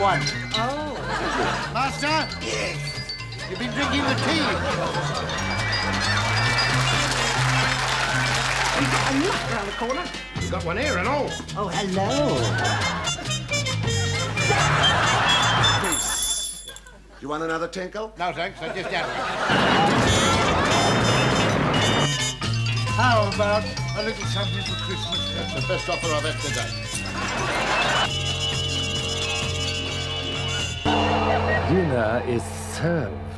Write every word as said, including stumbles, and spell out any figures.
one. Oh. Master? Yes. You've been drinking the tea. We've got a nut round the corner. We've got one here and all. Oh, hello. Peace. You want another tinkle? No, thanks. I just had it. How about a little something for Christmas? That's the best offer I've had today. Dinner is served.